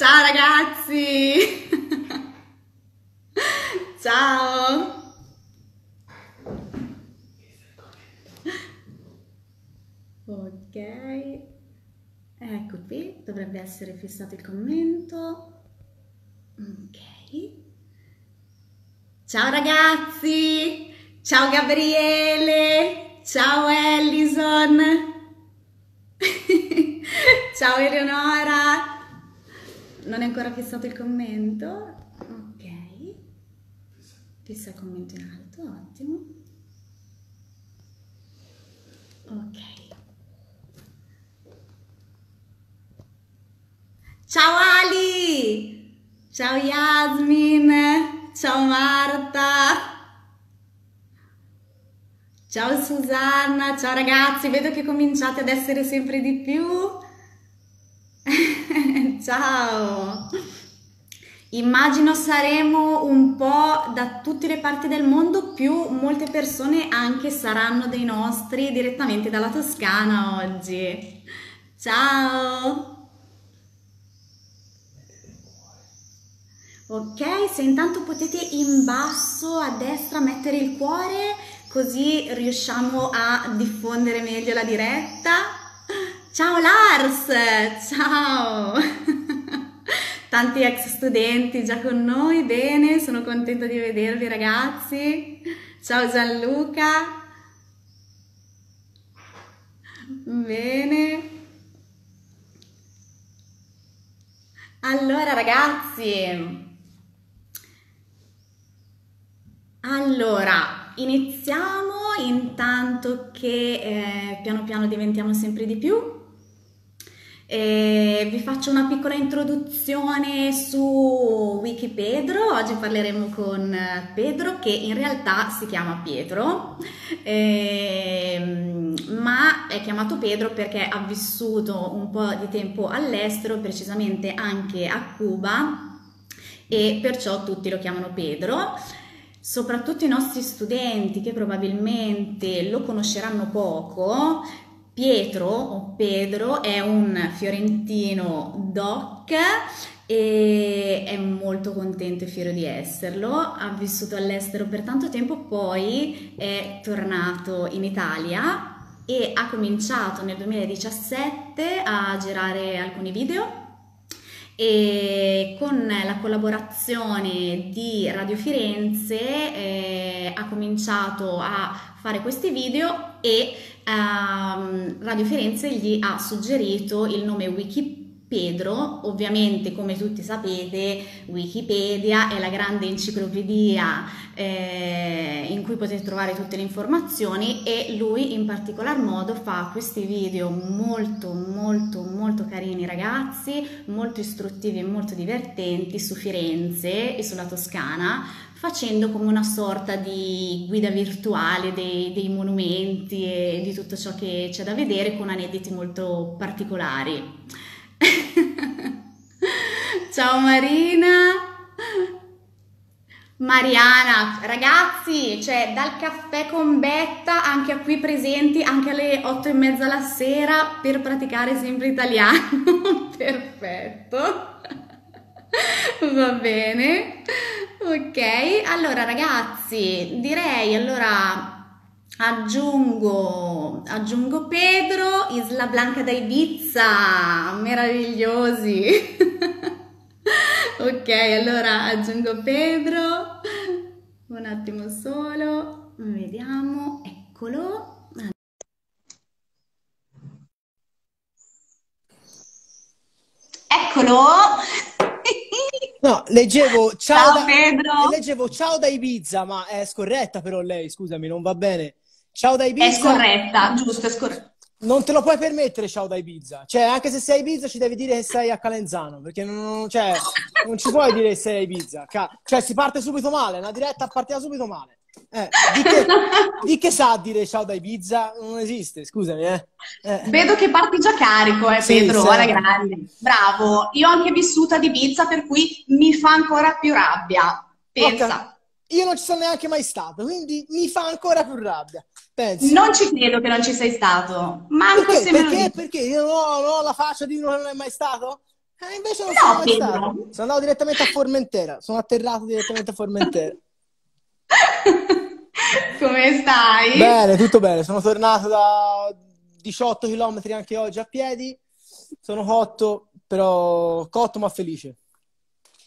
Ciao ragazzi! Ciao! Ok, ecco qui, dovrebbe essere fissato il commento. Ok. Ciao ragazzi! Ciao Gabriele! Ciao Ellison! Ciao Eleonora! Non è ancora fissato il commento, ok, fissa il commento in alto, ottimo, ok. Ciao Ali, ciao Yasmin, ciao Marta, ciao Susanna, ciao ragazzi, vedo che cominciate ad essere sempre di più. Ciao! Immagino saremo un po' da tutte le parti del mondo, più molte persone anche saranno dei nostri direttamente dalla Toscana oggi. Ciao! Ok, se intanto potete in basso a destra mettere il cuore, così riusciamo a diffondere meglio la diretta. Ciao Lars, ciao! Tanti ex studenti già con noi, bene, sono contenta di vedervi ragazzi. Ciao Gianluca. Bene. Allora ragazzi. Allora, iniziamo intanto che piano piano diventiamo sempre di più. Vi faccio una piccola introduzione su Wikipedro. Oggi parleremo con Pedro, che in realtà si chiama Pietro, ma è chiamato Pedro perché ha vissuto un po' di tempo all'estero, precisamente anche a Cuba, e perciò tutti lo chiamano Pedro. Soprattutto i nostri studenti, che probabilmente lo conosceranno poco. Pietro o Pedro è un fiorentino doc e è molto contento e fiero di esserlo. Ha vissuto all'estero per tanto tempo, poi è tornato in Italia e ha cominciato nel 2017 a girare alcuni video, e con la collaborazione di Radio Firenze ha cominciato a fare questi video, e Radio Firenze gli ha suggerito il nome Wikipedro. Ovviamente, come tutti sapete, Wikipedia è la grande enciclopedia in cui potete trovare tutte le informazioni, e lui in particolar modo fa questi video molto carini ragazzi, molto istruttivi e molto divertenti su Firenze e sulla Toscana, facendo come una sorta di guida virtuale dei monumenti e di tutto ciò che c'è da vedere, con aneddoti molto particolari. Ciao Marina, Mariana, ragazzi, cioè dal caffè con Betta anche a qui presenti, anche alle 8:30 la sera, per praticare sempre italiano. Perfetto, va bene, ok. Allora ragazzi, direi, allora aggiungo Pedro, Isla Blanca da Ibiza, meravigliosi. Ok, allora aggiungo Pedro, un attimo solo, vediamo, eccolo. Eccolo! No, leggevo ciao, Pedro. Leggevo ciao da Ibiza, ma è scorretta però lei, scusami, non va bene. Ciao da Ibiza. È scorretta, giusto, è scorretta. Non te lo puoi permettere, ciao da Ibiza. Cioè, anche se sei a Ibiza ci devi dire che sei a Calenzano, perché non ci puoi dire che sei a Ibiza. Cioè, si parte subito male, una diretta partiva subito male. Di che sa dire ciao da Ibiza? Non esiste, scusami. Vedo che parti già carico, sì, Pedro, alla grande. Bravo. Io ho anche vissuto ad Ibiza, per cui mi fa ancora più rabbia. Pensa. Okay. Io non ci sono neanche mai stato, quindi mi fa ancora più rabbia. Penso. Non ci credo che non ci sei stato. Manco perché? Se me lo dici. Perché? Io non ho la faccia di uno che non è mai stato? Invece non sono mai stato. Sono andato direttamente a Formentera. Sono atterrato direttamente a Formentera. Come stai? Bene, tutto bene. Sono tornato da 18 km anche oggi a piedi. Sono cotto, però cotto ma felice.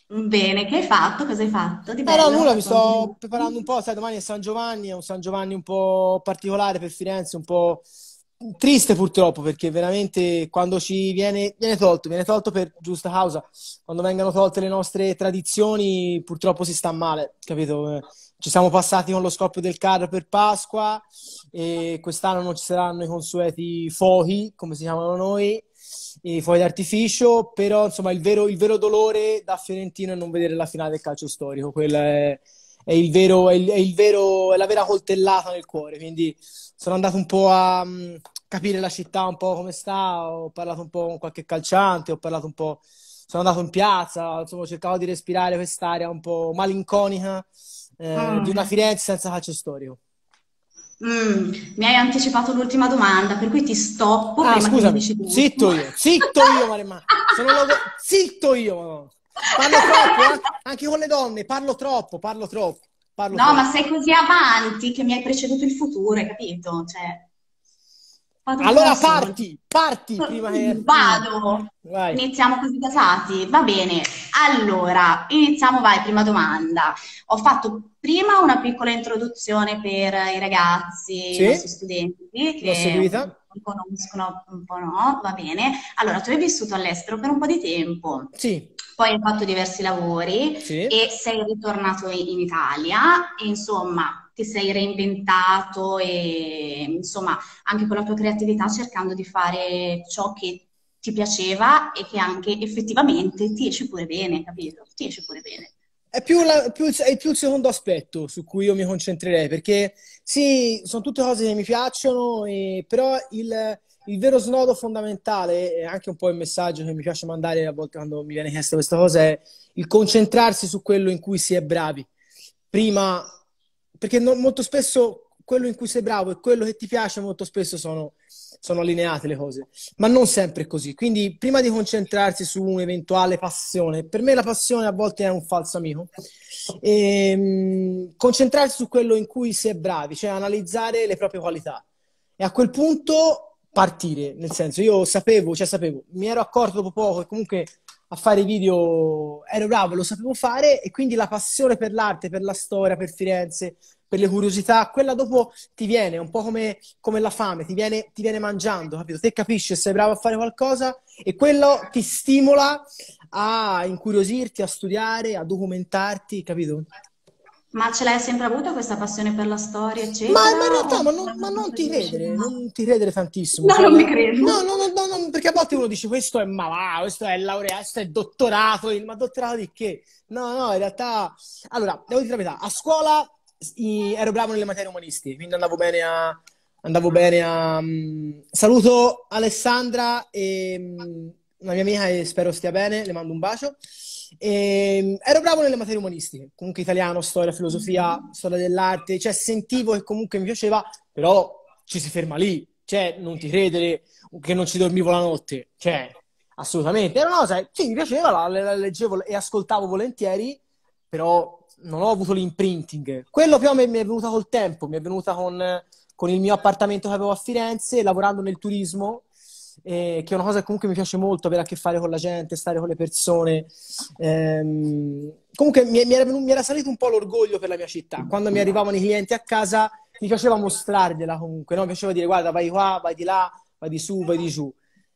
Bene, che hai fatto? Cosa hai fatto? Di bello? No, nulla, mi sto preparando un po', sai, domani è San Giovanni, è un San Giovanni un po' particolare per Firenze, un po' triste purtroppo, perché veramente quando ci viene tolto per giusta causa, quando vengono tolte le nostre tradizioni purtroppo si sta male, capito? Ci siamo passati con lo scoppio del carro per Pasqua e quest'anno non ci saranno i consueti fochi, come si chiamano noi, e fuori d'artificio, però insomma il vero dolore da fiorentino è non vedere la finale del calcio storico, quella è la vera coltellata nel cuore, quindi sono andato un po' a capire la città un po' come sta, ho parlato un po' con qualche calciante, ho parlato un po', sono andato in piazza, insomma cercavo di respirare quest'aria un po' malinconica di una Firenze senza calcio storico. Mi hai anticipato l'ultima domanda, per cui ti stoppo. Ah, scusa, zitto io, Maremma. Zitto io. Parlo troppo, anche con le donne, parlo troppo. No, ma sei così avanti che mi hai preceduto il futuro, hai capito? Cioè, allora parti prima che... Vado. Vai. Iniziamo così casati, va bene. Allora, iniziamo, vai, prima domanda. Ho fatto prima una piccola introduzione per i ragazzi, sì, i nostri studenti, che un po' conoscono, un po' no, va bene. Allora, tu hai vissuto all'estero per un po' di tempo. Sì. Poi hai fatto diversi lavori, sì, e sei ritornato in Italia, e insomma ti sei reinventato e insomma anche con la tua creatività cercando di fare ciò che ti piaceva e che anche effettivamente ti esce pure bene, capito? Ti esce pure bene. È più il secondo aspetto su cui io mi concentrerei, perché sì, sono tutte cose che mi piacciono, però il vero snodo fondamentale, e anche un po' il messaggio che mi piace mandare a volte quando mi viene chiesta questa cosa, è il concentrarsi su quello in cui si è bravi. Prima, perché molto spesso quello in cui sei bravo e quello che ti piace molto spesso sono allineate le cose, ma non sempre così. Quindi prima di concentrarsi su un'eventuale passione, per me la passione a volte è un falso amico, concentrarsi su quello in cui si è bravi, cioè analizzare le proprie qualità e a quel punto partire, nel senso io sapevo, mi ero accorto dopo poco che comunque a fare video ero bravo, lo sapevo fare, e quindi la passione per l'arte, per la storia, per Firenze, per le curiosità, quella dopo ti viene, un po' come la fame, ti viene mangiando, capito? Te capisci, sei bravo a fare qualcosa e quello ti stimola a incuriosirti, a studiare, a documentarti, capito? Ma ce l'hai sempre avuta questa passione per la storia, eccetera? Ma in realtà, non ti credere tantissimo. No, cioè, non mi credo. No, perché a volte uno dice questo è malato, questo è laureato, questo è dottorato, ma dottorato di che? No, in realtà... Allora, devo dire la verità, a scuola ero bravo nelle materie umanistiche, quindi andavo bene a... Saluto Alessandra, una mia amica che spero stia bene, le mando un bacio. Ero bravo nelle materie umanistiche, comunque italiano, storia, filosofia, storia dell'arte, cioè sentivo che comunque mi piaceva, però ci si ferma lì, cioè non ti credere che non ci dormivo la notte, cioè assolutamente, era una cosa che mi piaceva, la leggevo e ascoltavo volentieri, però non ho avuto l'imprinting. Quello però mi è venuta col tempo, mi è venuta con il mio appartamento che avevo a Firenze, lavorando nel turismo, che è una cosa che comunque mi piace molto, avere a che fare con la gente, stare con le persone. Comunque mi era salito un po' l'orgoglio per la mia città. Quando mi arrivavano i clienti a casa mi piaceva mostrargliela comunque, no? Mi piaceva dire guarda, vai qua, vai di là, vai di su, vai di giù.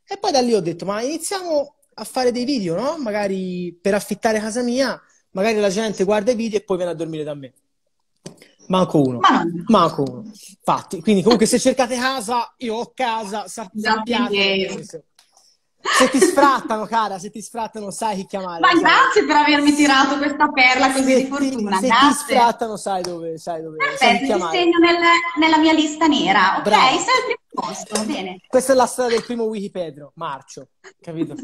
E poi da lì ho detto ma iniziamo a fare dei video, no? Magari per affittare casa mia, magari la gente guarda i video e poi viene a dormire da me. Manco uno. Infatti, quindi comunque se cercate casa, io ho casa, sappiate. Se ti sfrattano, cara, sai chi chiamare. Ma grazie per avermi tirato questa perla così di fortuna. Se ti sfrattano, sai dove. Perfetto, ti segno nella mia lista nera. Ok, sei al primo posto, bene. Questa è la storia del primo Wikipedro, Marcio, capito?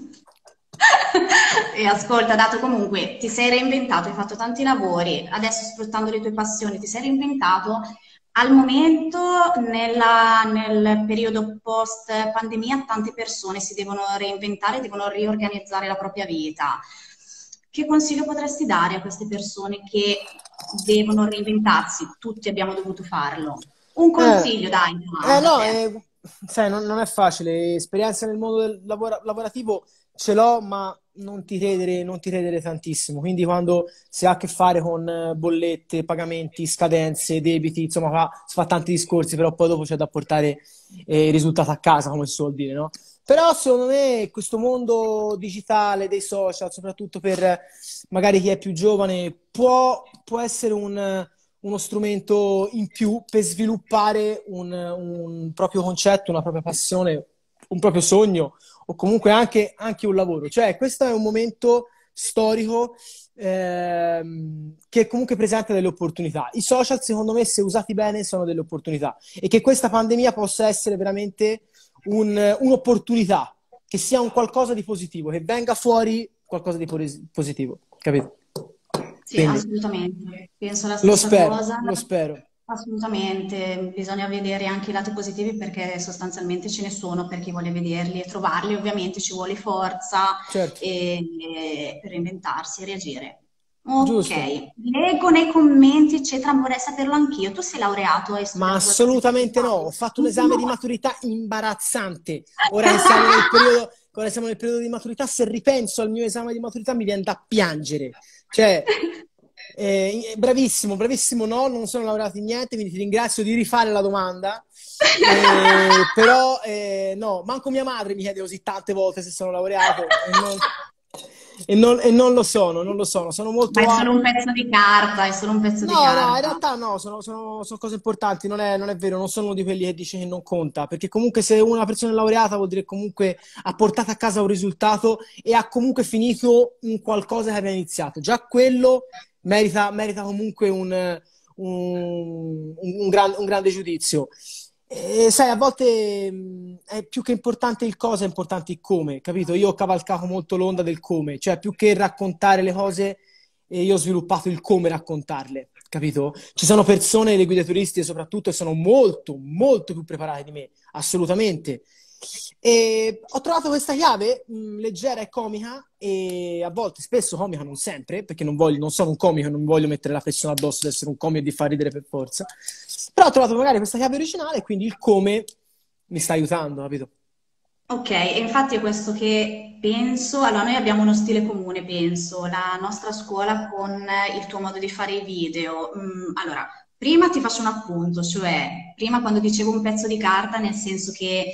E ascolta, dato comunque ti sei reinventato, hai fatto tanti lavori, adesso sfruttando le tue passioni ti sei reinventato, Al momento, nel periodo post-pandemia, tante persone si devono reinventare, devono riorganizzare la propria vita. Che consiglio potresti dare a queste persone che devono reinventarsi? Tutti abbiamo dovuto farlo. Un consiglio, dai. Sai, non è facile. Esperienza nel mondo del lavorativo ce l'ho, ma non ti credere tantissimo. Quindi quando si ha a che fare con bollette, pagamenti, scadenze, debiti, insomma si fa tanti discorsi, però poi dopo c'è da portare il risultato a casa, come si suol dire, no? Però secondo me questo mondo digitale, dei social, soprattutto per magari chi è più giovane, può essere uno strumento in più per sviluppare un proprio concetto, una propria passione, un proprio sogno, o comunque anche un lavoro. Cioè, questo è un momento storico che comunque presenta delle opportunità. I social, secondo me, se usati bene, sono delle opportunità. E che questa pandemia possa essere veramente un'opportunità, che sia un qualcosa di positivo, che venga fuori qualcosa di positivo, capito? Sì, quindi, assolutamente. Penso la stessa cosa. Lo spero. Assolutamente, bisogna vedere anche i lati positivi, perché sostanzialmente ce ne sono per chi vuole vederli e trovarli. Ovviamente ci vuole forza, certo, per inventarsi e reagire. Ok, giusto. Leggo nei commenti, eccetera, vorrei saperlo anch'io. Tu sei laureato? Ma assolutamente no, ho fatto un esame di maturità imbarazzante. Ora siamo nel periodo... Quando siamo nel periodo di maturità, se ripenso al mio esame di maturità mi viene da piangere. Cioè, bravissimo, bravissimo, no, non sono laureato in niente, quindi ti ringrazio di rifare la domanda. Però, no, manco mia madre mi chiede così tante volte se sono laureato. E non lo sono, non lo sono. Sono molto... Ma è solo un pezzo di carta, è solo un pezzo di carta. No, in realtà no, sono cose importanti, non è vero, non sono di quelli che dice che non conta, perché comunque se una persona è laureata vuol dire che comunque ha portato a casa un risultato e ha comunque finito un qualcosa che aveva iniziato. Già quello merita comunque un grande giudizio. E sai, a volte è più che importante il cosa, è importante il come, capito? Io ho cavalcato molto l'onda del come, cioè più che raccontare le cose, io ho sviluppato il come raccontarle, capito? Ci sono persone, le guide turistiche soprattutto, che sono molto, molto più preparate di me, assolutamente. E ho trovato questa chiave leggera e comica, e a volte, spesso comica, non sempre, perché non sono un comico, non voglio mettere la pressione addosso di essere un comico e di far ridere per forza, però ho trovato magari questa chiave originale, quindi il come mi sta aiutando, capito? Ok, e infatti è questo che penso. Allora, noi abbiamo uno stile comune, penso, la nostra scuola con il tuo modo di fare i video. Allora, prima ti faccio un appunto, cioè prima quando dicevo un pezzo di carta, nel senso che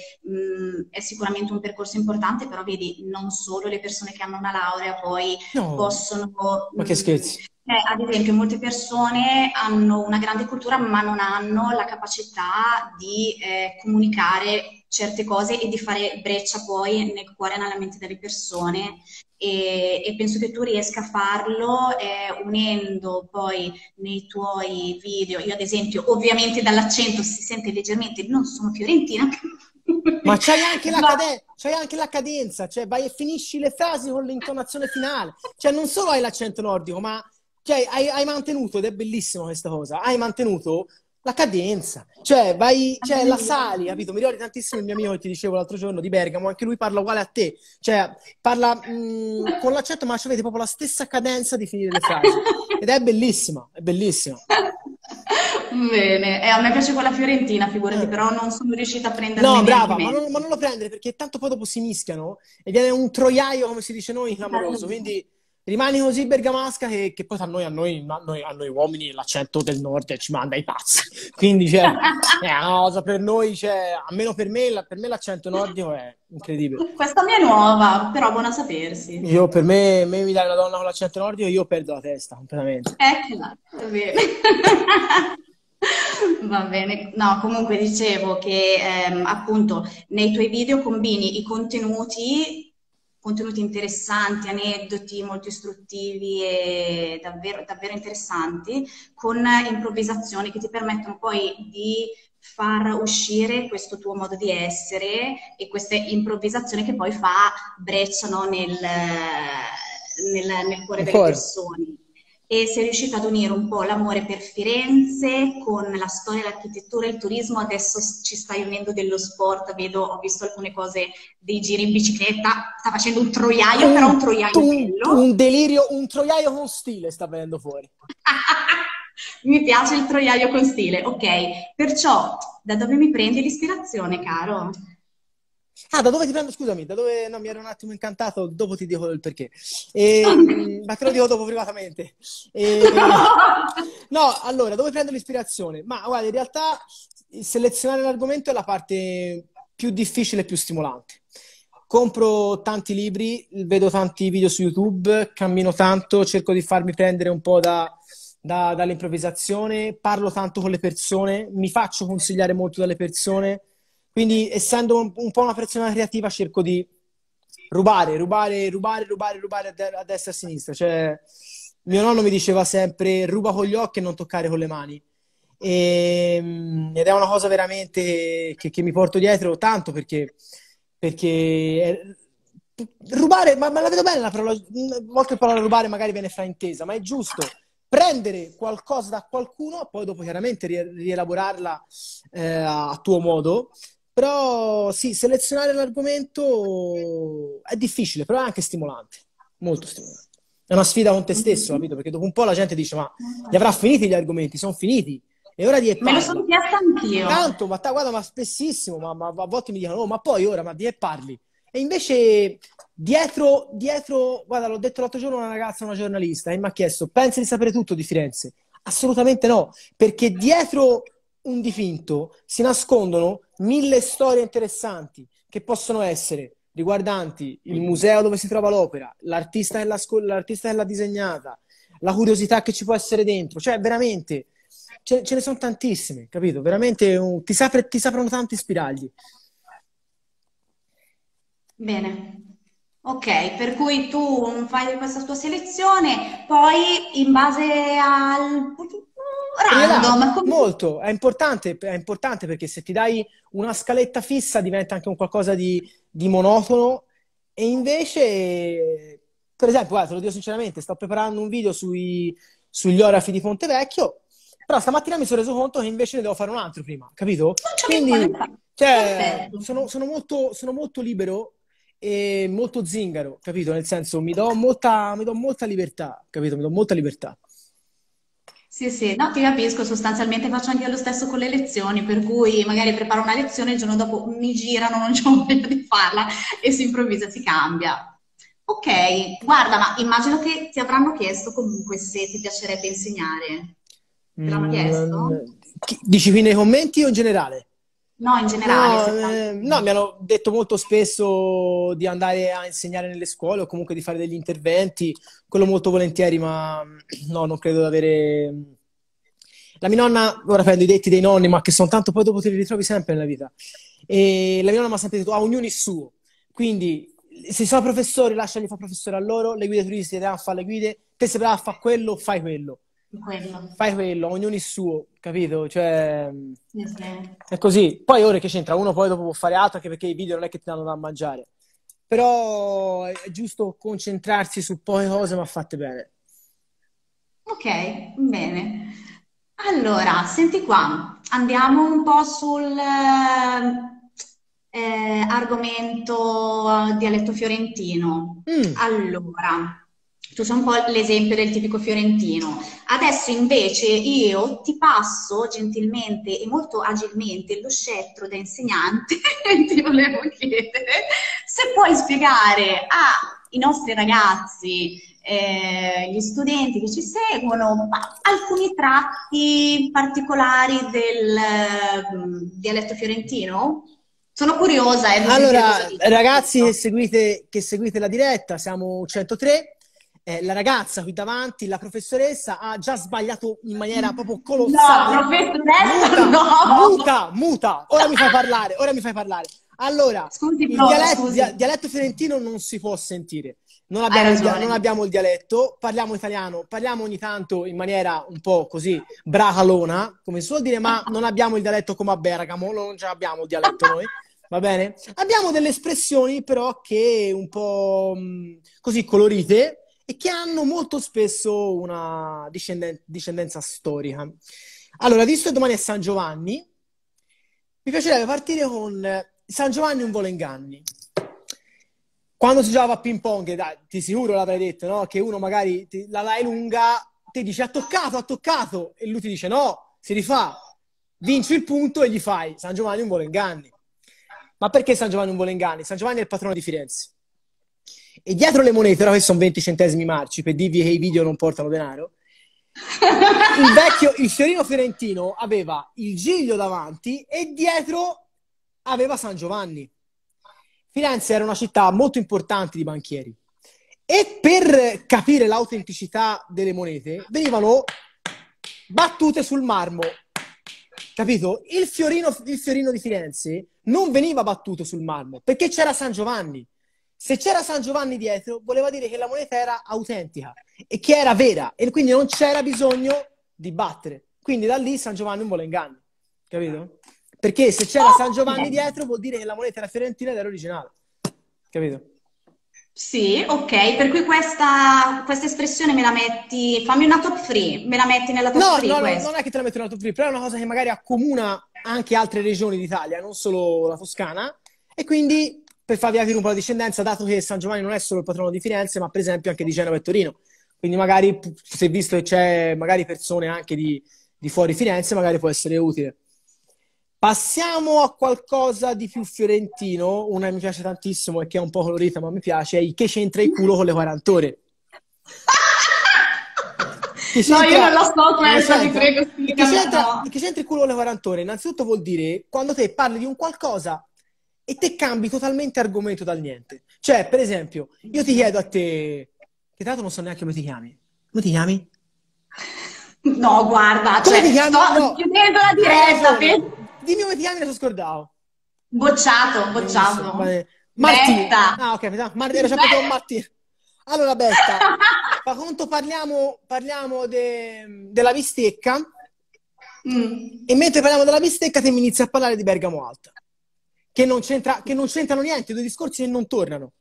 è sicuramente un percorso importante, però vedi, non solo le persone che hanno una laurea poi possono... Ma che scherzi! Ad esempio, molte persone hanno una grande cultura ma non hanno la capacità di comunicare certe cose e di fare breccia poi nel cuore e nella mente delle persone, e penso che tu riesca a farlo unendo poi nei tuoi video. Io ad esempio, ovviamente dall'accento si sente leggermente, non sono fiorentina. Ma c'hai anche la cadenza, cioè vai e finisci le frasi con l'intonazione finale, cioè non solo hai l'accento nordico, ma... Cioè, hai mantenuto, ed è bellissima questa cosa, hai mantenuto la cadenza. Cioè, la sali, capito? Mi ricordo tantissimo il mio amico che ti dicevo l'altro giorno, di Bergamo, anche lui parla uguale a te. Cioè, parla con l'accento, ma avete proprio la stessa cadenza di finire le frasi. Ed è bellissima, è bellissima. Bene, a me piace quella fiorentina, figurati, però non sono riuscita a prendere. No, brava, ma non lo prendere, perché tanto poi dopo si mischiano e viene un troiaio, come si dice noi, clamoroso, quindi... Rimani così bergamasca che poi a noi uomini l'accento del nord ci manda i pazzi. Quindi cioè, è una cosa per noi, cioè, almeno per me l'accento nordico è incredibile. Questa mia è nuova, però buona sapersi. Io per me mi dai una donna con l'accento nordico e io perdo la testa completamente. Eccola, va bene. Va bene, no, comunque dicevo che appunto nei tuoi video combini i contenuti interessanti, aneddoti molto istruttivi e davvero, davvero interessanti, con improvvisazioni che ti permettono poi di far uscire questo tuo modo di essere e questa improvvisazione che poi fa breccia, no, nel cuore delle persone. e si è riuscita ad unire un po' l'amore per Firenze con la storia, l'architettura e il turismo. Adesso ci stai unendo dello sport, vedo, ho visto alcune cose dei giri in bicicletta, sta facendo un troiaio, però un troiaio bello. Un delirio, un troiaio con stile sta venendo fuori. Mi piace il troiaio con stile, ok. Perciò, da dove mi prendi l'ispirazione, caro? Ah, da dove ti prendo? Scusami, da dove... No, mi ero un attimo incantato, dopo ti dico il perché. Ma te lo dico dopo privatamente. No, allora, dove prendo l'ispirazione? Ma guarda, in realtà selezionare l'argomento è la parte più difficile e più stimolante. Compro tanti libri, vedo tanti video su YouTube, cammino tanto, cerco di farmi prendere un po' dall'improvvisazione, parlo tanto con le persone, mi faccio consigliare molto dalle persone. Quindi, essendo un po' una persona creativa, cerco di rubare a destra e a sinistra. Cioè, mio nonno mi diceva sempre, ruba con gli occhi e non toccare con le mani. Ed è una cosa veramente che mi porto dietro tanto, perché rubare, ma la vedo bene la parola, a volte la parola rubare magari viene fraintesa, ma è giusto. Prendere qualcosa da qualcuno, poi dopo chiaramente rielaborarla a tuo modo. Però sì, selezionare l'argomento è difficile, però è anche stimolante, molto stimolante. È una sfida con te stesso, capito? Perché dopo un po' la gente dice, ma li avrà finiti gli argomenti, sono finiti. E ora di e parla. Me lo sono chiesta anch'io. Tanto, ma guarda, ma spessissimo, ma a volte mi dicono, oh, ma poi ora, ma di e parli. E invece dietro, guarda, l'ho detto l'altro giorno a una ragazza, una giornalista, e mi ha chiesto, pensi di sapere tutto di Firenze? Assolutamente no, perché dietro un dipinto si nascondono 1000 storie interessanti che possono essere riguardanti il museo dove si trova l'opera, l'artista che l'ha disegnata, la curiosità che ci può essere dentro. Cioè, veramente, ce ne sono tantissime, capito? Veramente ti s'aprono tanti spiragli. Bene. Ok, per cui tu fai questa tua selezione, poi in base al... random. Molto, è importante perché se ti dai una scaletta fissa diventa anche un qualcosa di monotono. E invece, per esempio, guarda, te lo dico sinceramente, sto preparando un video sugli orafi di Pontevecchio, però stamattina mi sono reso conto che invece ne devo fare un altro prima, capito? Quindi, cioè, sono molto libero e molto zingaro, capito? Nel senso, mi do molta libertà, capito? Mi do molta libertà. Sì, no, ti capisco, sostanzialmente faccio anche io lo stesso con le lezioni, per cui magari preparo una lezione, il giorno dopo mi girano, non c'ho voglia di farla e si improvvisa, si cambia. Ok, guarda, ma immagino che ti avranno chiesto comunque se ti piacerebbe insegnare. Ti avranno chiesto? Dici qui nei commenti o in generale? No, in generale. No, mi hanno detto molto spesso di andare a insegnare nelle scuole o comunque di fare degli interventi, quello molto volentieri, ma no, non credo di avere... La mia nonna, ora prendo i detti dei nonni, ma che sono tanto, poi dopo te li ritrovi sempre nella vita. E la mia nonna mi ha sempre detto, ognuno il suo. Quindi, se sono professori, lasciali fare professore a loro, le guide turistiche devono fare le guide, te se brava fa quello, fai quello. Fai quello, ognuno il suo, capito? Cioè, è così. Poi ora che c'entra uno, poi dopo può fare altro, anche perché i video non è che ti danno da mangiare. Però è giusto concentrarsi su poche cose ma fatte bene. Ok, bene. Allora, senti qua, andiamo un po' sul argomento dialetto fiorentino. Allora... Tu sei un po' l'esempio del tipico fiorentino. Adesso invece io ti passo gentilmente e molto agilmente lo scettro da insegnante e ti volevo chiedere se puoi spiegare ai nostri ragazzi, gli studenti che ci seguono, alcuni tratti particolari del dialetto fiorentino? Sono curiosa. Allora, ragazzi che seguite la diretta, siamo 103. La ragazza qui davanti, la professoressa, ha già sbagliato in maniera proprio colossale. No, professoressa, muta. Ora mi fai parlare. Allora, scusi, il dialetto fiorentino non si può sentire. Non abbiamo il dialetto, parliamo italiano, parliamo ogni tanto in maniera un po' così bracalona, come si suol dire, ma non abbiamo il dialetto come a Bergamo, non ce l'abbiamo il dialetto noi. Va bene? Abbiamo delle espressioni però che un po' così colorite, e che hanno molto spesso una discendenza storica. Allora, visto che domani è San Giovanni, mi piacerebbe partire con San Giovanni un volo inganni. Quando si giocava a ping pong, dai, ti sicuro l'avrei detto, no? Che uno magari la dai lunga, ti dice ha toccato, e lui ti dice no, si rifà, vinci il punto e gli fai San Giovanni un volo inganni. Ma perché San Giovanni un volo inganni? San Giovanni è il patrono di Firenze. E dietro le monete, ora questi sono 20 centesimi marci, per dirvi che i video non portano denaro, il fiorino fiorentino aveva il giglio davanti e dietro aveva San Giovanni. Firenze era una città molto importante di banchieri e per capire l'autenticità delle monete venivano battute sul marmo, capito? Il fiorino di Firenze non veniva battuto sul marmo perché c'era San Giovanni. Se c'era San Giovanni dietro, voleva dire che la moneta era autentica e che era vera, e quindi non c'era bisogno di battere. Quindi da lì San Giovanni non vuole inganni, capito? Perché se c'era San Giovanni dietro vuol dire che la moneta era fiorentina ed era originale, capito? Sì, ok, per cui questa espressione me la metti, fammi una top 3, me la metti nella top 3? No, non è che te la metto nella top 3, però è una cosa che magari accomuna anche altre regioni d'Italia, non solo la Toscana, e quindi... per farvi capire un po' la discendenza, dato che San Giovanni non è solo il patrono di Firenze, ma per esempio anche di Genova e Torino. Quindi magari, se visto che c'è magari persone anche di fuori Firenze, magari può essere utile. Passiamo a qualcosa di più fiorentino, una che mi piace tantissimo e che è un po' colorita, ma mi piace, è il che c'entra il culo con le 40 ore. No, io non lo so, questa, ti prego. Che c'entra il culo con le 40 ore? Innanzitutto vuol dire, quando te parli di un qualcosa, e te cambi totalmente argomento dal niente. Cioè, per esempio, io ti chiedo a te... Che tanto non so neanche come ti chiami. Come ti chiami? No, guarda, come ti chiami? Sto chiudendo la diretta. Dimmi come ti chiami, ne sono scordato. Bocciato. Martina. Ah, ok, era sempre con Martina. Allora, Betta, fa conto, parliamo della bistecca. E mentre parliamo della bistecca, te mi inizi a parlare di Bergamo Alta. Che non c'entrano niente, due discorsi che non tornano.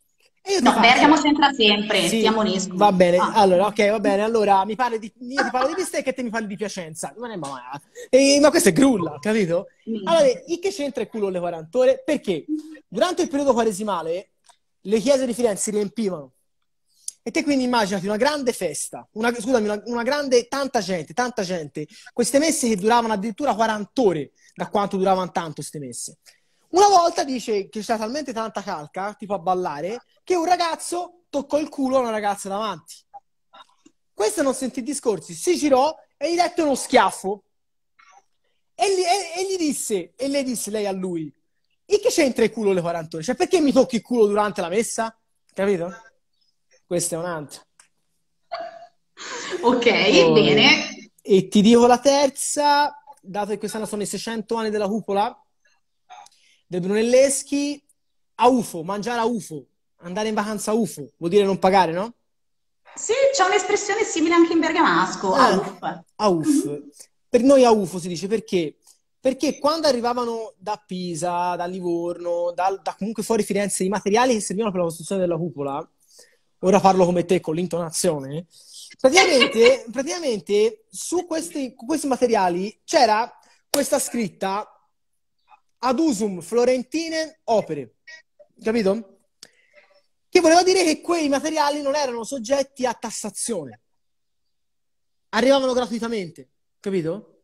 E io Bergamo c'entra sempre, sì, ti ammonisco. Va bene, allora, ok, va bene. Allora, io ti parlo di bistecca e te mi parli di Piacenza. Ma questo è grulla, capito? Allora, il che c'entra il culo con le 40 ore? Perché durante il periodo quaresimale le chiese di Firenze si riempivano. E te quindi immaginati una grande festa, tanta gente. Queste messe che duravano addirittura 40 ore, da quanto duravano tanto queste messe. Una volta dice che c'era talmente tanta calca, tipo a ballare, che un ragazzo toccò il culo a una ragazza davanti. Questo non sentì discorsi, si girò e gli dette uno schiaffo. E le disse lei a lui, e che c'entra il culo le 40 ore? Cioè, perché mi tocchi il culo durante la messa? Capito? Questa è un'altra. Ok, bene. E ti dico la terza, dato che quest'anno sono i 600 anni della cupola, del Brunelleschi, a UFO, mangiare a UFO, andare in vacanza a UFO, vuol dire non pagare, no? Sì, c'è un'espressione simile anche in bergamasco, a UFO. Per noi a UFO si dice perché? Perché quando arrivavano da Pisa, da Livorno, da comunque fuori Firenze, i materiali che servivano per la costruzione della cupola, ora parlo come te con l'intonazione, praticamente su questi materiali c'era questa scritta ad usum florentine opere, capito? Che voleva dire che quei materiali non erano soggetti a tassazione, arrivavano gratuitamente, capito?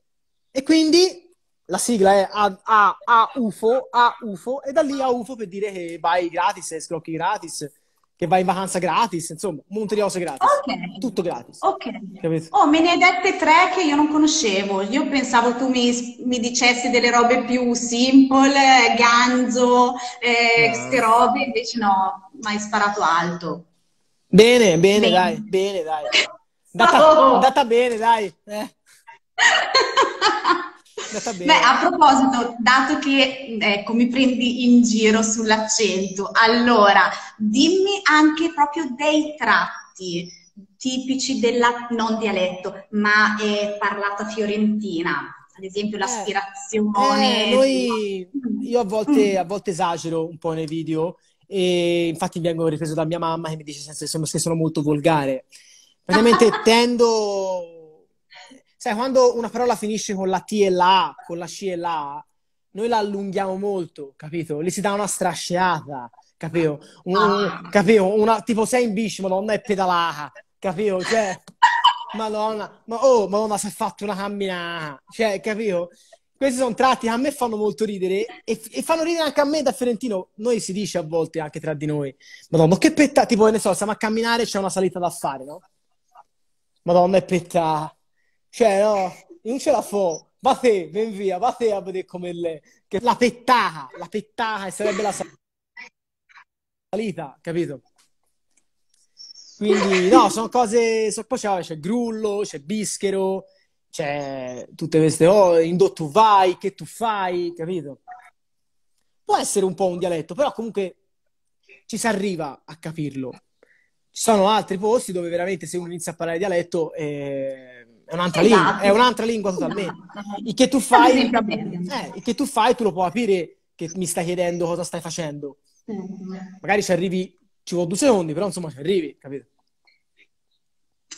E quindi la sigla è a UFO, e da lì a UFO per dire che vai gratis, scrocchi gratis, che vai in vacanza gratis, insomma, monte di cose gratis, okay. Tutto gratis. Ok, capito? Oh, me ne hai dette tre che io non conoscevo, io pensavo tu mi dicessi delle robe più simple, ganzo, queste robe, invece no, mi hai sparato alto. Bene, dai. Data bene, dai. Beh, a proposito, dato che ecco, mi prendi in giro sull'accento, allora dimmi anche proprio dei tratti tipici della, non dialetto, ma parlata fiorentina, ad esempio l'aspirazione. Io a volte esagero un po' nei video e infatti vengo ripreso da mia mamma che mi dice che sono molto volgare. Praticamente tendo... Sai, quando una parola finisce con la T e la A, con la C e la A, noi la allunghiamo molto, capito? Lì si dà una strasciata, capito? Capito? Una, tipo sei in bici, madonna, è pedalata, capito? Cioè, madonna, ma oh, madonna, si è fatto una camminata, cioè, capito? Questi sono tratti che a me fanno molto ridere e fanno ridere anche a me da fiorentino. Noi si dice a volte anche tra di noi, madonna, che pettà, tipo, ne so, stiamo a camminare, c'è una salita da fare, no? Madonna, è pettà. Cioè, no, non ce la fa. Va te, ben via, va te a vedere come lei. La pettata, sarebbe la salita, capito? Quindi, no, sono cose... Poi c'è grullo, c'è bischero, c'è tutte queste... Oh, indò tu vai, che tu fai, capito? Può essere un po' un dialetto, però comunque ci si arriva a capirlo. Ci sono altri posti dove veramente se uno inizia a parlare dialetto... È un'altra lingua, è un'altra lingua totalmente. Il che tu fai, tu lo puoi capire che mi stai chiedendo cosa stai facendo. Magari ci arrivi, ci vuole 2 secondi, però insomma ci arrivi, capito?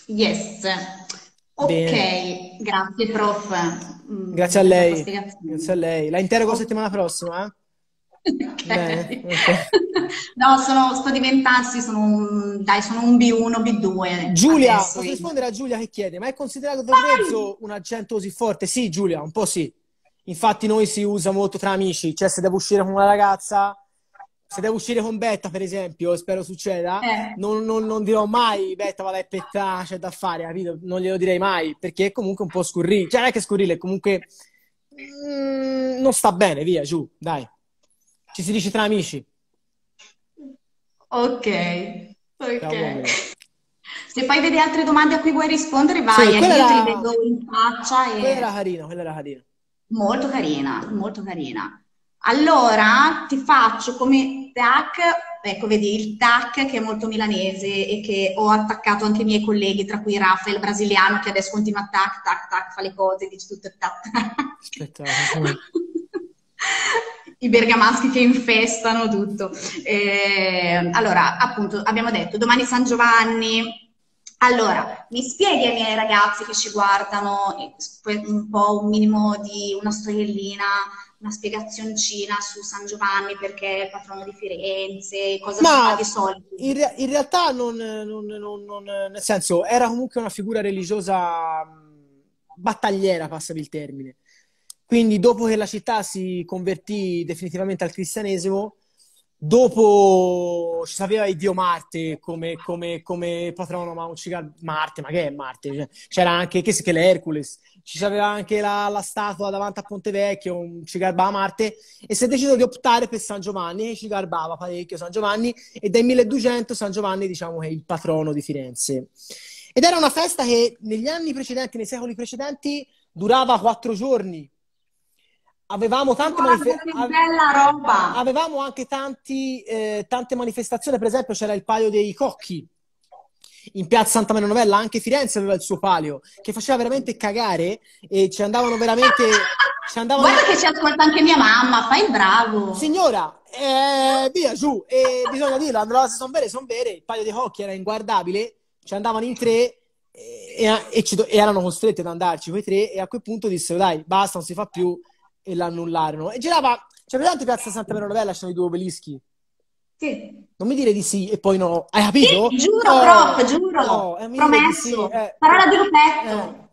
Yes. Ok, bene. Grazie prof. Grazie a lei. Grazie a lei. La interrogo settimana prossima, eh? Okay. Bene, okay. No, sto diventando, sono un B1, B2. Giulia, posso rispondere a Giulia che chiede, ma è considerato da Arezzo un accento così forte? Sì, Giulia, un po' sì. Infatti noi si usa molto tra amici, cioè se devo uscire con una ragazza, se devo uscire con Betta, per esempio, spero succeda, non dirò mai Betta, vada e Petta, c'è da fare, capito? Non glielo direi mai, perché è comunque un po' scurrile. Cioè non è che scurrile, comunque non sta bene, via, giù, dai. Ci si dice tra amici. Ok, ok. Se poi vedi altre domande a cui vuoi rispondere, vai. Sì, quella io te le vedo in faccia. E... Quella era carina. Molto carina, molto carina. Allora, ti faccio come tac, ecco, vedi il tac che è molto milanese e che ho attaccato anche i miei colleghi, tra cui Rafa, il brasiliano, che adesso continua tac, tac, tac, fa le cose, dice tutto tac, tac. Aspetta, i bergamaschi che infestano tutto. Allora, appunto, abbiamo detto, domani San Giovanni. Allora, mi spieghi ai miei ragazzi che ci guardano un po' un minimo di una storiellina, una spiegazioncina su San Giovanni perché è patrono di Firenze, cosa si fa di solito? In realtà non, nel senso, era comunque una figura religiosa battagliera, passami il termine. Quindi dopo che la città si convertì definitivamente al cristianesimo, dopo ci sapeva il dio Marte come patrono, ma non c'era Marte, ma che è Marte? C'era anche, che è l'Hercules, ci sapeva anche la statua davanti a Ponte Vecchio, ci garbava Marte, e si è deciso di optare per San Giovanni, e ci garbava parecchio San Giovanni, e dal 1200 San Giovanni diciamo che è il patrono di Firenze. Ed era una festa che negli anni precedenti, nei secoli precedenti, durava 4 giorni. Avevamo tante tante manifestazioni, per esempio c'era il palio dei Cocchi in piazza Santa Maria Novella, anche Firenze aveva il suo palio, che faceva veramente cagare e ci andavano veramente... Guarda che ci ascolta anche mia mamma, fai il bravo! Signora, via giù, bisogna dirlo, andava, se sono vere, il palio dei Cocchi era inguardabile, ci andavano in 3... E erano costretti ad andarci quei 3 e a quel punto dissero dai, basta, non si fa più, e l'annullarono. E girava, c'è presente piazza Santa Maria Novella, c'erano i 2 obelischi? Sì. Non mi dire di sì e poi no, hai capito? Sì, giuro, prof, giuro, promesso, di sì, parola di Rupetto.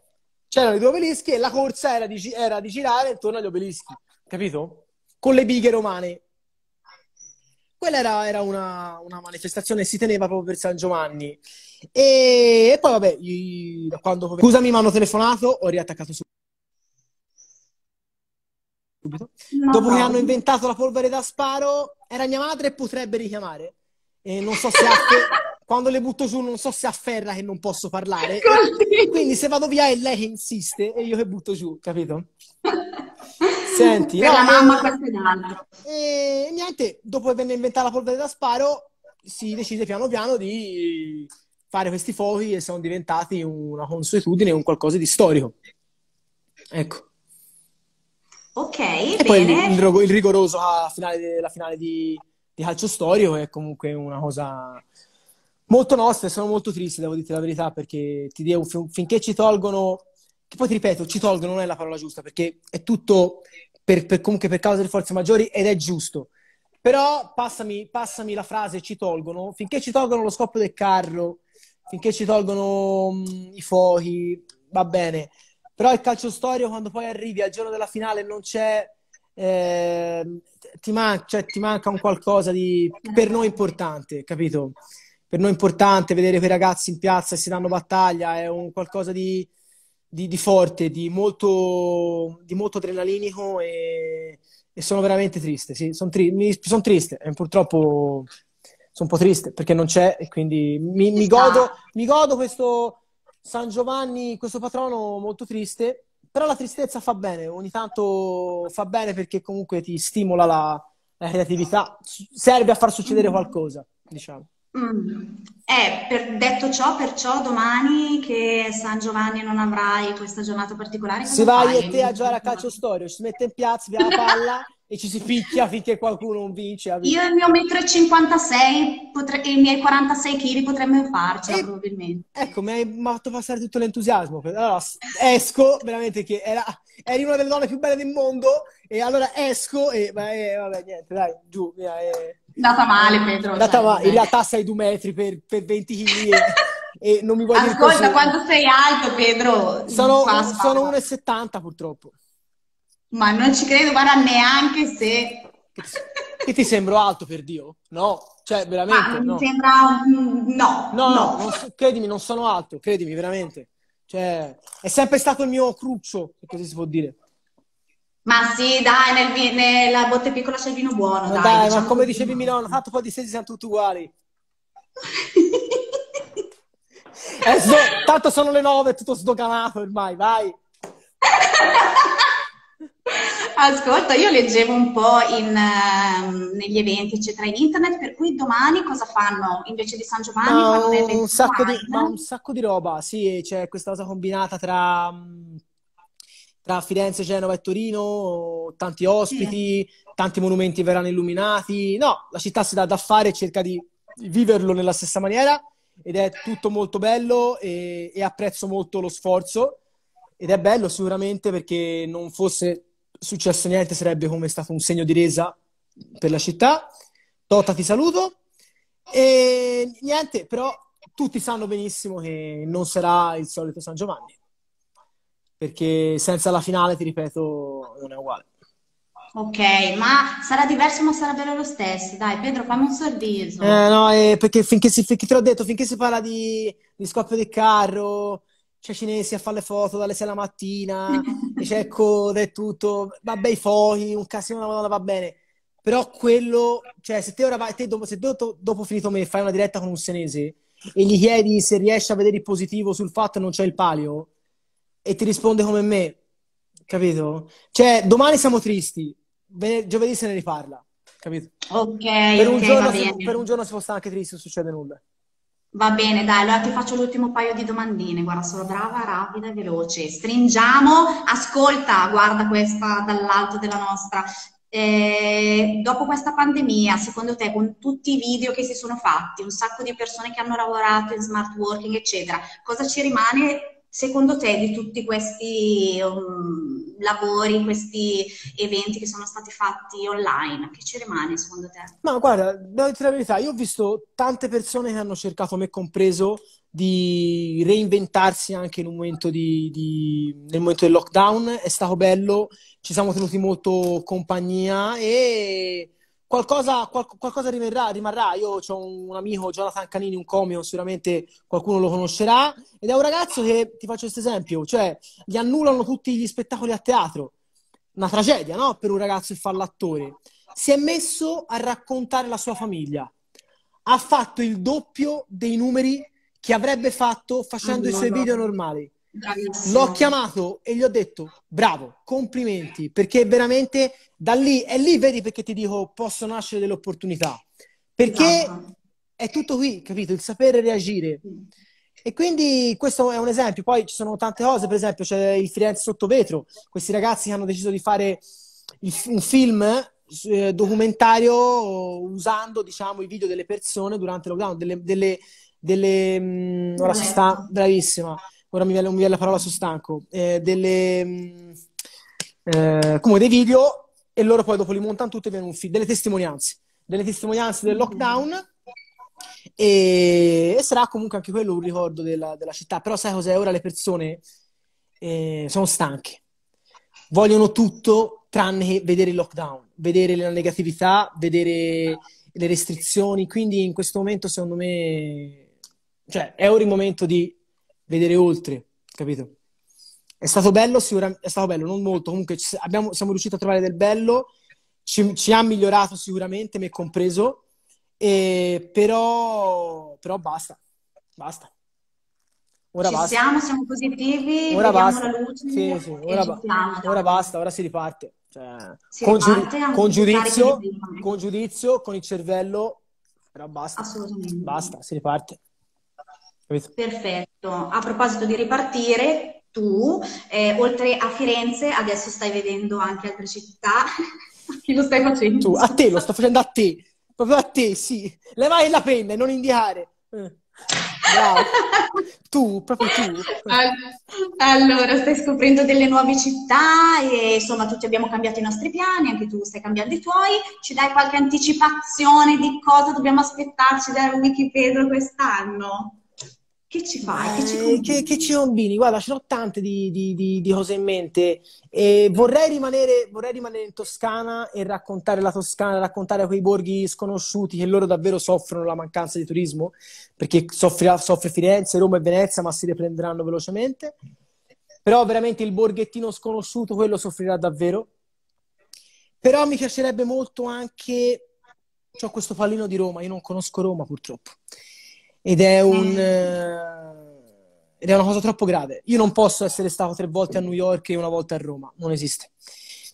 C'erano i 2 obelischi e la corsa era di girare intorno agli obelischi, capito? Con le bighe romane. Quella era una manifestazione che si teneva proprio per San Giovanni. E poi vabbè, scusami, mi hanno telefonato, ho riattaccato subito. No, dopo che hanno inventato la polvere da sparo, era mia madre, potrebbe richiamare. E non so se quando le butto giù non so se afferra che non posso parlare. Quindi se vado via è lei che insiste e io che butto giù, capito? Senti, per la mamma questo è altro. E niente, dopo che venne inventata la polvere da sparo, si decide piano piano di fare questi fuochi e sono diventati una consuetudine, un qualcosa di storico. Ecco. Ok, e bene. Poi il rigoroso alla finale, la finale di di calcio storico, che è comunque una cosa molto nostra, e sono molto triste, devo dirti la verità, perché ti devo, finché ci tolgono, che poi ti ripeto, ci tolgono non è la parola giusta, perché è tutto comunque per causa delle forze maggiori, ed è giusto. Però passami la frase ci tolgono, finché ci tolgono lo scoppio del carro, finché ci tolgono i fuochi, va bene. Però il calcio storico, quando poi arrivi al giorno della finale, non c'è, ti manca un qualcosa di per noi importante, capito? Per noi importante vedere quei ragazzi in piazza che si danno battaglia, è un qualcosa di forte, di molto adrenalinico, e sono veramente triste, sì, sono triste, e purtroppo sono un po' triste perché non c'è, e quindi mi godo questo San Giovanni, questo patrono molto triste, però la tristezza fa bene, ogni tanto fa bene, perché comunque ti stimola la creatività, serve a far succedere qualcosa, diciamo. Detto ciò, perciò domani che San Giovanni non avrai questa giornata particolare, se vai e te a giocare a calcio storico, ci si mette in piazza, via la palla e ci si picchia finché qualcuno non vince. Io e il mio 1,56 m e i miei 46 kg potremmo farcela, probabilmente. Ecco, mi hai fatto passare tutto l'entusiasmo. Allora, esco, veramente, che eri una delle donne più belle del mondo, e allora esco e vabbè, niente, dai, giù, via, Data male, Pedro. In realtà sei 2 metri per 20 kg e non mi voglio dire così. Ascolta, quanto sei alto, Pedro? Sono 1,70 purtroppo. Ma non ci credo, guarda, neanche se... Che ti sembro alto, per Dio? No, cioè, veramente, no. Mi sembra... No. Credimi, non sono alto, credimi, veramente. Cioè, è sempre stato il mio cruccio, se così si può dire. Ma sì, dai, nella botte piccola c'è il vino buono, dai. Dai, diciamo, ma come dicevi Milano, tanto poi di sesi siamo tutti uguali. Tanto sono le 9, tutto sdoganato ormai, vai. Ascolta, io leggevo un po' negli eventi, eccetera, in internet, per cui domani cosa fanno? Invece di San Giovanni fanno un sacco di roba, sì, c'è questa cosa combinata tra Firenze, Genova e Torino, tanti ospiti, tanti monumenti verranno illuminati. No, la città si dà da fare e cerca di viverlo nella stessa maniera, ed è tutto molto bello, e apprezzo molto lo sforzo, ed è bello sicuramente, perché non fosse successo niente sarebbe come stato un segno di resa per la città. Tota, ti saluto, e niente, però tutti sanno benissimo che non sarà il solito San Giovanni, perché senza la finale, ti ripeto, non è uguale. Ok, ma sarà diverso, ma sarà bello lo stesso. Dai, Pedro, fammi un sorriso. Perché finché te l'ho detto, finché si parla di scoppio del carro, c'è cinesi a fare le foto dalle 6 la mattina, c'è code e tutto, vabbè, i fuochi, un casino della Madonna, va bene. Però quello, cioè, se te ora vai, dopo finito me fai una diretta con un senese e gli chiedi se riesci a vedere il positivo sul fatto che non c'è il palio, e ti risponde come me, capito? Cioè, domani siamo tristi, giovedì se ne riparla, capito? Per un giorno si può stare anche tristi, non succede nulla. Va bene, dai, allora ti faccio l'ultimo paio di domandine, guarda, sono brava, rapida e veloce. Stringiamo, ascolta, guarda questa dall'alto della nostra. Dopo questa pandemia, secondo te, con tutti i video che si sono fatti, un sacco di persone che hanno lavorato in smart working, eccetera, cosa ci rimane... Secondo te, di tutti questi lavori, questi eventi che sono stati fatti online, che ci rimane secondo te? Ma guarda, devo dire la verità, io ho visto tante persone che hanno cercato, me compreso, di reinventarsi anche in un momento nel momento del lockdown. È stato bello, ci siamo tenuti molto compagnia, e qualcosa rimarrà. Io ho un amico, Jonathan Canini, un comico, sicuramente qualcuno lo conoscerà, ed è un ragazzo che, ti faccio questo esempio, cioè gli annullano tutti gli spettacoli a teatro, una tragedia, no? Per un ragazzo che fa l'attore. Si è messo a raccontare la sua famiglia, ha fatto il doppio dei numeri che avrebbe fatto facendo i suoi video normali. L'ho chiamato e gli ho detto bravo, complimenti, perché veramente da lì, e lì vedi perché ti dico possono nascere delle opportunità, perché è tutto qui, capito? Il sapere reagire. E quindi questo è un esempio. Poi ci sono tante cose, per esempio c'è il Firenze sotto vetro, questi ragazzi che hanno deciso di fare un film documentario usando, diciamo, i video delle persone durante il lockdown, ora si sta, bravissima, ora mi viene la parola, sono stanco, come dei video, e loro poi dopo li montano tutti e vengono un film, delle testimonianze del lockdown, e sarà comunque anche quello un ricordo della città. Però sai cos'è? Ora le persone sono stanche, vogliono tutto tranne che vedere il lockdown, vedere la negatività, vedere le restrizioni, quindi in questo momento secondo me, cioè, è ora il momento di vedere oltre, capito? È stato bello, sicuramente, è stato bello, non molto, comunque siamo riusciti a trovare del bello, ci ha migliorato sicuramente, me compreso, però basta. Ora ci basta. Siamo positivi, ora basta. La luce, sì, ora basta, ora si riparte. Cioè, con giudizio, con il cervello, però basta. Assolutamente. Basta, si riparte. Capito? Perfetto. A proposito di ripartire, tu, oltre a Firenze, adesso stai vedendo anche altre città. Chi lo stai facendo? Tu, a te, lo sto facendo a te. Proprio a te, sì. Levai la penna e non indicare. Bravo. Proprio tu. Allora, stai scoprendo delle nuove città e insomma tutti abbiamo cambiato i nostri piani, anche tu stai cambiando i tuoi. Ci dai qualche anticipazione di cosa dobbiamo aspettarci da Wikipedro quest'anno? Che ci fai? Che ci combini? Guarda, ce n'ho tante di cose in mente. Vorrei rimanere in Toscana e raccontare la Toscana, raccontare quei borghi sconosciuti che loro davvero soffrono la mancanza di turismo, perché soffre Firenze, Roma e Venezia, ma si riprenderanno velocemente. Però veramente il borghettino sconosciuto, quello soffrirà davvero. Però mi piacerebbe molto anche... C'ho questo pallino di Roma, io non conosco Roma purtroppo. Ed è una cosa troppo grave. Io non posso essere stato 3 volte a New York e 1 volta a Roma, non esiste.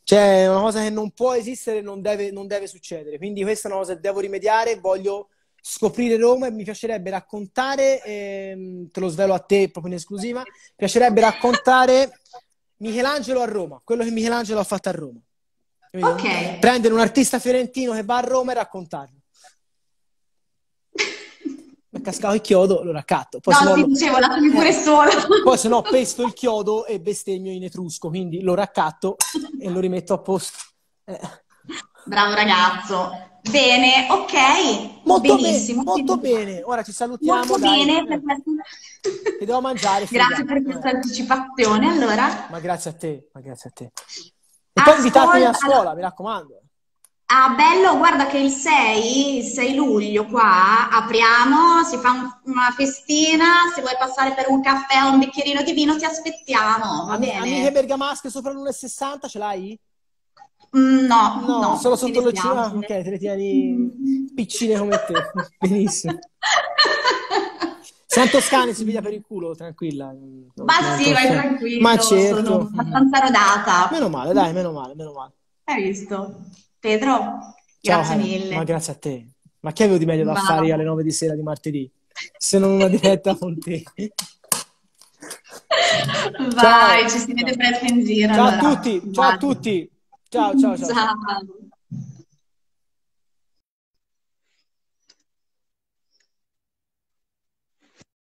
Cioè, è una cosa che non può esistere, non deve succedere. Quindi questa è una cosa che devo rimediare. Voglio scoprire Roma e mi piacerebbe raccontare, te lo svelo a te proprio in esclusiva, mi piacerebbe raccontare Michelangelo a Roma, quello che Michelangelo ha fatto a Roma. Okay. Prendere un artista fiorentino che va a Roma e raccontarlo. Cascavo il chiodo, lo raccatto. Poi, no, ti dicevo, lasciami pure solo. Poi se no pesto il chiodo e bestemmio in etrusco, quindi lo raccatto e lo rimetto a posto. Bravo ragazzo. Bene, ok. Molto benissimo. Molto bene. Ora ci salutiamo. Molto dai, bene. Ti devo mangiare. Grazie per questa anticipazione, allora. Ma grazie a te, E poi invitatemi a scuola, allora, mi raccomando. Ah, bello, guarda che il 6 luglio qua apriamo, si fa una festina, se vuoi passare per un caffè o un bicchierino di vino ti aspettiamo, va bene? Amiche bergamasche sopra l'1,60 ce l'hai? No, solo sotto lo cima, ok, te le tieni piccine come te, benissimo. Siamo toscani, si piglia per il culo, tranquilla. Ma sì, vai tranquillo, ma certo. Sono abbastanza rodata. Meno male, dai, meno male. Hai visto? Pedro, grazie mille. Ma grazie a te. Ma che avevo di meglio da fare alle 9 di sera di martedì? Se non una diretta con te. Vai, ciao. Ci si vede presto in giro. Ciao allora. A tutti, ciao a tutti. Ciao.